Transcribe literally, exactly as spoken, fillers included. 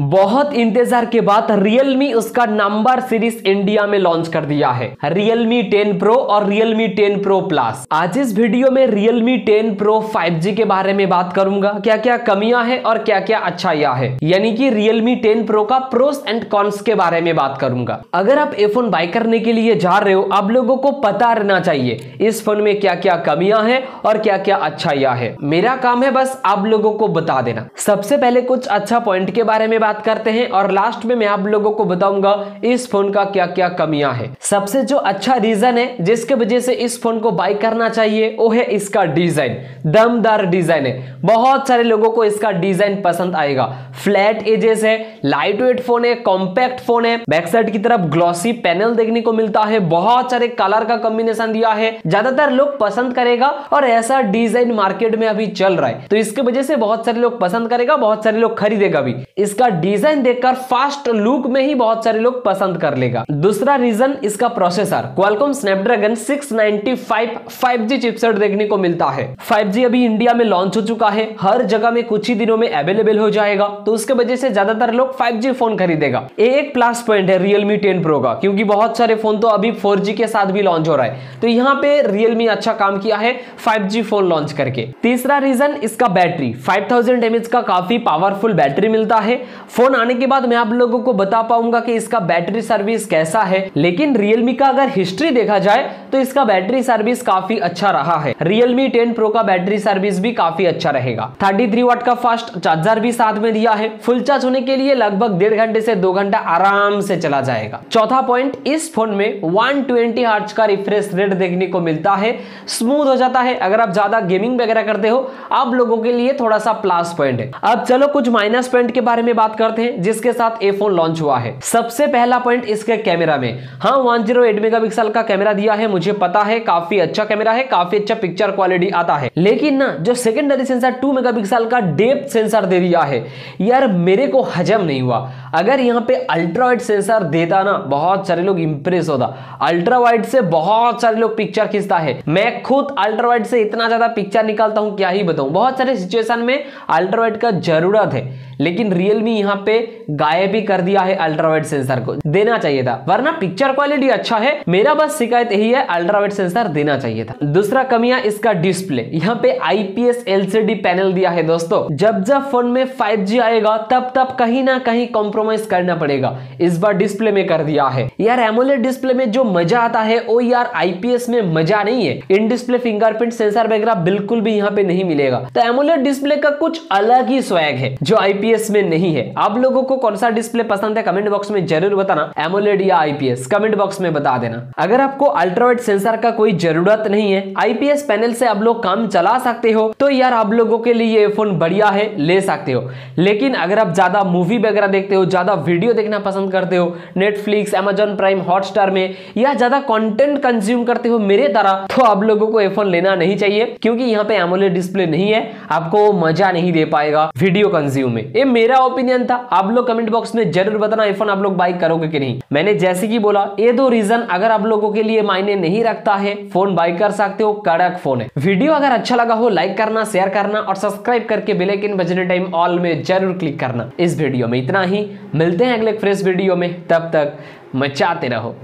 बहुत इंतजार के बाद Realme उसका नंबर सीरीज इंडिया में लॉन्च कर दिया है, Realme टेन Pro और Realme टेन Pro Plus। आज इस वीडियो में Realme ten Pro five G के बारे में बात करूंगा, क्या क्या कमियां हैं और क्या क्या अच्छाइयां है, यानी कि Realme टेन Pro का प्रोस एंड कॉन्स के बारे में बात करूंगा। अगर आप ये फोन बाय करने के लिए जा रहे हो, आप लोगों को पता रहना चाहिए इस फोन में क्या क्या कमियां है और क्या क्या अच्छाइयां है। मेरा काम है बस आप लोगों को बता देना। सबसे पहले कुछ अच्छा पॉइंट के बारे में बात करते हैं और लास्ट में मैं आप लोगों को बताऊंगा इस फोन का क्या क्या कमियां है। सबसे जो अच्छा रीजन है जिसके वजह से इस फोन को बाय करना चाहिए वो है इसका डिजाइन। दमदार डिजाइन है, बहुत सारे लोगों को इसका डिजाइन पसंद आएगा। फ्लैट एजेस है, लाइट वेट फोन है, कॉम्पैक्ट फोन है। बैक साइड की तरफ ग्लॉसी पैनल देखने को मिलता है, बहुत सारे कलर का कॉम्बिनेशन दिया है, ज्यादातर लोग पसंद करेगा और ऐसा डिजाइन मार्केट में अभी चल रहा है तो इसके वजह से बहुत सारे लोग पसंद करेगा, बहुत सारे लोग खरीदेगा भी। इसका डिजाइन देखकर फास्ट लुक में ही बहुत सारे लोग पसंद कर लेगा। दूसरा रीजन इसका processor Qualcomm Snapdragon six nine five five G chipset देखने को मिलता है। फाइव जी अभी इंडिया में लॉन्च हो चुका है, हर जगह में कुछ ही दिनों में अवेलेबल हो जाएगा तो उसके वजह से ज्यादातर लोग फाइव जी फोन खरीदेगा। एक प्लस पॉइंट है Realme टेन Pro का, क्योंकि बहुत सारे फोन तो अभी फोर जी के साथ भी लॉन्च हो रहा है तो यहाँ पे Realme अच्छा काम किया है फाइव जी फोन लॉन्च करके। तीसरा रीजन इसका बैटरी फाइव थाउजेंड एमएच का काफी पावरफुल बैटरी मिलता है। फोन आने के बाद मैं आप लोगों को बता पाऊंगा कि इसका बैटरी सर्विस कैसा है, लेकिन Realme का अगर हिस्ट्री देखा जाए तो इसका बैटरी सर्विस काफी अच्छा रहा है। Realme टेन Pro का बैटरी सर्विस भी काफी अच्छा रहेगा। तैंतीस वाट का फास्ट चार्जर भी साथ में दिया है, फुल चार्ज होने के लिए लगभग डेढ़ घंटे से दो घंटा आराम से चला जाएगा। चौथा पॉइंट, इस फोन में वन ट्वेंटी हर्ट्ज का रिफ्रेश रेट देखने को मिलता है, स्मूथ हो जाता है। अगर आप ज्यादा गेमिंग वगैरह करते हो आप लोगों के लिए थोड़ा सा प्लस पॉइंट है। अब चलो कुछ माइनस पॉइंट के बारे में बात करते हैं जिसके साथ ये फोन लॉन्च हुआ है। सबसे पहला पॉइंट इसके कैमरा में, हाँ वन ओ एट मेगापिक्सल का कैमरा दिया है, मुझे पता है काफी अच्छा कैमरा है, काफी अच्छा पिक्चर क्वालिटी आता है, लेकिन ना जो सेकेंडरी सेंसर टू मेगापिक्सल का डेप्थ सेंसर दे दिया है, यार मेरे को हजम नहीं हुआ। अगर यहाँ पे अल्ट्रा वाइड सेंसर देता ना बहुत सारे लोग इंप्रेस होता। अल्ट्रा वाइड से बहुत सारे लोग पिक्चर खींचता है, मैं खुद अल्ट्रा वाइड से इतना ज्यादा पिक्चर निकालता हूँ क्या ही बताऊँ। बहुत सारे सिचुएशन में अल्ट्रा वाइड का जरूरत है, लेकिन Realme यहाँ पे गायब ही कर दिया है अल्ट्रावाइड सेंसर को, देना चाहिए था, वरना पिक्चर क्वालिटी अच्छा है। मेरा बस शिकायत यही है, अल्ट्रावाइड सेंसर देना चाहिए था। दूसरा कमियां इसका डिस्प्ले, यहाँ पे आईपीएस एलसीडी पैनल दिया है। दोस्तों जब जब फोन में फाइव जी आएगा तब तब कहीं ना कहीं कॉम्प्रोमाइज करना पड़ेगा, इस बार डिस्प्ले में कर दिया है। यार एमोलेड डिस्प्ले में जो मजा आता है वो यार आईपीएस में मजा नहीं है। इन डिस्प्ले फिंगरप्रिंट सेंसर वगैरह बिल्कुल भी यहाँ पे नहीं मिलेगा, तो एमोलेड डिस्प्ले का कुछ अलग ही स्वैग है जो आईपीएस में नहीं है। आप लोगों को कौन सा डिस्प्ले पसंद है कमेंट बॉक्स में जरूर बताना, एमोलेड या आईपीएस, कमेंट बॉक्स में बता देना। अगर आपको अल्ट्रावाइड सेंसर का कोई जरूरत नहीं है, आईपीएस पैनल से आप लोग काम चला सकते हो तो यार आप लोगों के लिए ये फोन बढ़िया है, ले सकते हो। लेकिन अगर आप ज्यादा मूवी वगैरह देखते हो, ज्यादा वीडियो देखना पसंद करते हो नेटफ्लिक्स, Amazon प्राइम, हॉटस्टार में, या ज्यादा कंटेंट कंज्यूम करते हो मेरे तरह, तो आप लोगों को ये फोन लेना नहीं चाहिए क्योंकि यहाँ पे एमोलेड डिस्प्ले नहीं है, आपको मजा नहीं दे पाएगा वीडियो कंज्यूम में। ये मेरा ओपिनियन था, आप लोग कमेंट बॉक्स में जरूर बताना आईफोन आप लोग बाय करोगे कि नहीं। मैंने जैसे कि बोला ये दो रीजन अगर आप लोगों के लिए मायने नहीं रखता है, फोन बाय कर सकते हो, कड़क फोन है। वीडियो अगर अच्छा लगा हो लाइक करना, शेयर करना और सब्सक्राइब करके बेल आइकन बजने टाइम ऑल में जरूर क्लिक करना। इस वीडियो में इतना ही, मिलते हैं अगले फ्रेश वीडियो में, तब तक मचाते रहो।